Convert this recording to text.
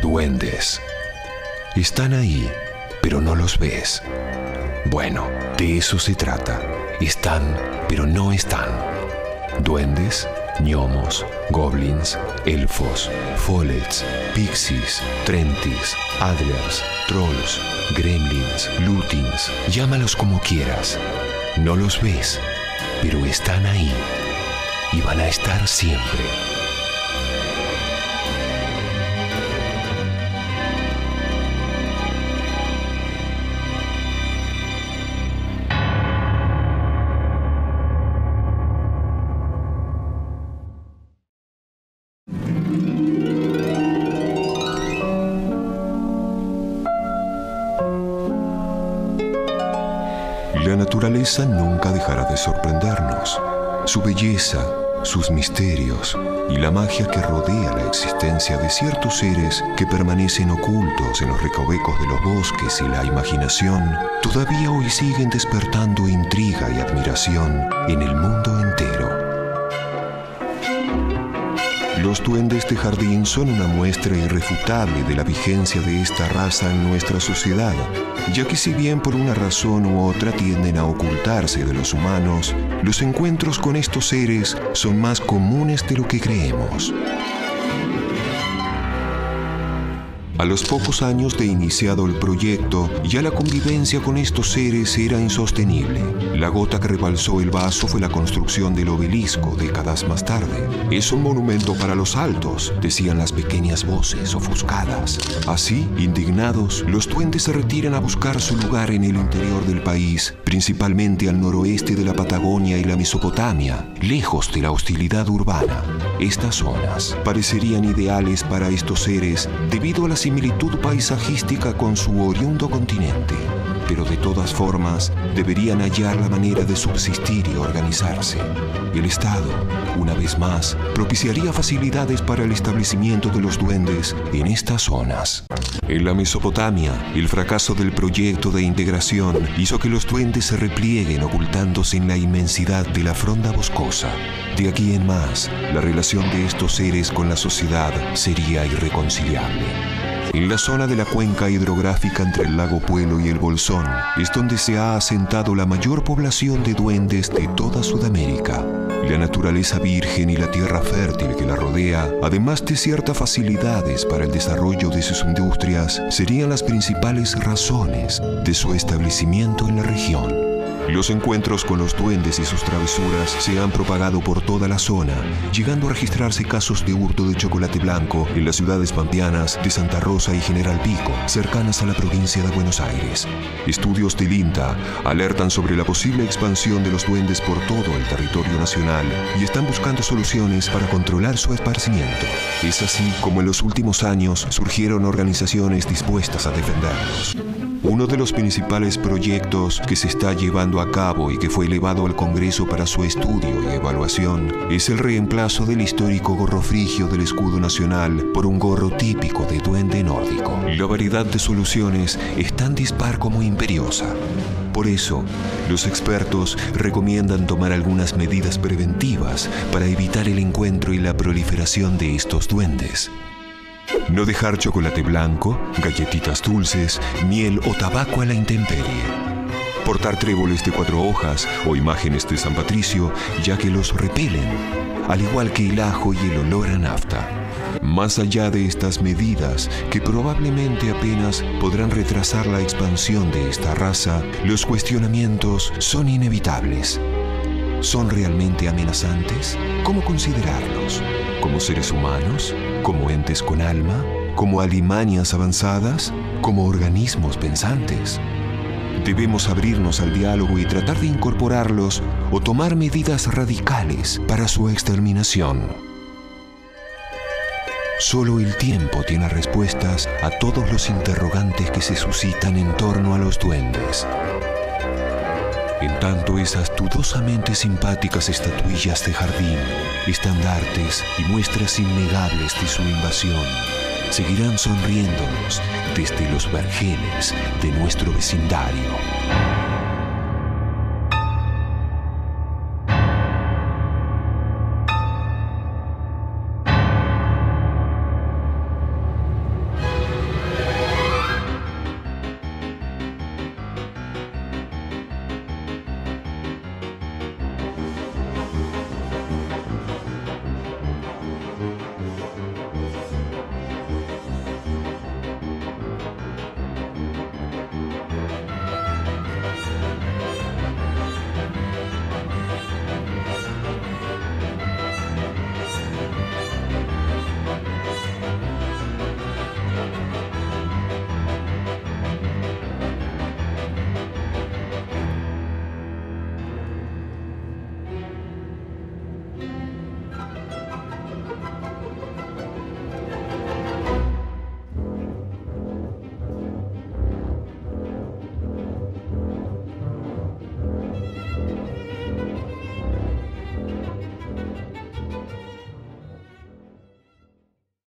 Duendes. Están ahí, pero no los ves. Bueno, de eso se trata. Están, pero no están. Duendes, gnomos, goblins, elfos, folets, pixies, trentis, adlers, trolls, gremlins, lutins, llámalos como quieras. No los ves, pero están ahí y van a estar siempre. La naturaleza nunca dejará de sorprendernos. Su belleza, sus misterios y la magia que rodea la existencia de ciertos seres que permanecen ocultos en los recovecos de los bosques y la imaginación, todavía hoy siguen despertando intriga y admiración en el mundo entero. Los duendes de jardín son una muestra irrefutable de la vigencia de esta raza en nuestra sociedad, ya que si bien por una razón u otra tienden a ocultarse de los humanos, los encuentros con estos seres son más comunes de lo que creemos. A los pocos años de iniciado el proyecto, ya la convivencia con estos seres era insostenible. La gota que rebalsó el vaso fue la construcción del obelisco décadas más tarde. Es un monumento para los altos, decían las pequeñas voces ofuscadas. Así, indignados, los duendes se retiran a buscar su lugar en el interior del país, principalmente al noroeste de la Patagonia y la Mesopotamia, lejos de la hostilidad urbana. Estas zonas parecerían ideales para estos seres debido a las similitud paisajística con su oriundo continente, pero de todas formas deberían hallar la manera de subsistir y organizarse. El Estado, una vez más, propiciaría facilidades para el establecimiento de los duendes en estas zonas. En la Mesopotamia, el fracaso del proyecto de integración hizo que los duendes se replieguen ocultándose en la inmensidad de la fronda boscosa. De aquí en más, la relación de estos seres con la sociedad sería irreconciliable. En la zona de la cuenca hidrográfica entre el lago Puelo y el Bolsón es donde se ha asentado la mayor población de duendes de toda Sudamérica. La naturaleza virgen y la tierra fértil que la rodea, además de ciertas facilidades para el desarrollo de sus industrias, serían las principales razones de su establecimiento en la región. Los encuentros con los duendes y sus travesuras se han propagado por toda la zona, llegando a registrarse casos de hurto de chocolate blanco en las ciudades pampeanas de Santa Rosa y General Pico, cercanas a la provincia de Buenos Aires. Estudios del INTA alertan sobre la posible expansión de los duendes por todo el territorio nacional y están buscando soluciones para controlar su esparcimiento. Es así como en los últimos años surgieron organizaciones dispuestas a defenderlos. Uno de los principales proyectos que se está llevando a cabo y que fue elevado al Congreso para su estudio y evaluación es el reemplazo del histórico gorro frigio del Escudo Nacional por un gorro típico de duende nórdico. La variedad de soluciones es tan dispar como imperiosa. Por eso, los expertos recomiendan tomar algunas medidas preventivas para evitar el encuentro y la proliferación de estos duendes. No dejar chocolate blanco, galletitas dulces, miel o tabaco a la intemperie. Portar tréboles de 4 hojas o imágenes de San Patricio, ya que los repelen, al igual que el ajo y el olor a nafta. Más allá de estas medidas, que probablemente apenas podrán retrasar la expansión de esta raza, los cuestionamientos son inevitables. ¿Son realmente amenazantes? ¿Cómo considerarlos? ¿Como seres humanos? ¿Como entes con alma? ¿Como alimañas avanzadas? ¿Como organismos pensantes? Debemos abrirnos al diálogo y tratar de incorporarlos o tomar medidas radicales para su exterminación. Solo el tiempo tiene respuestas a todos los interrogantes que se suscitan en torno a los duendes. En tanto, esas dudosamente simpáticas estatuillas de jardín, estandartes y muestras innegables de su invasión, seguirán sonriéndonos desde los vergeles de nuestro vecindario.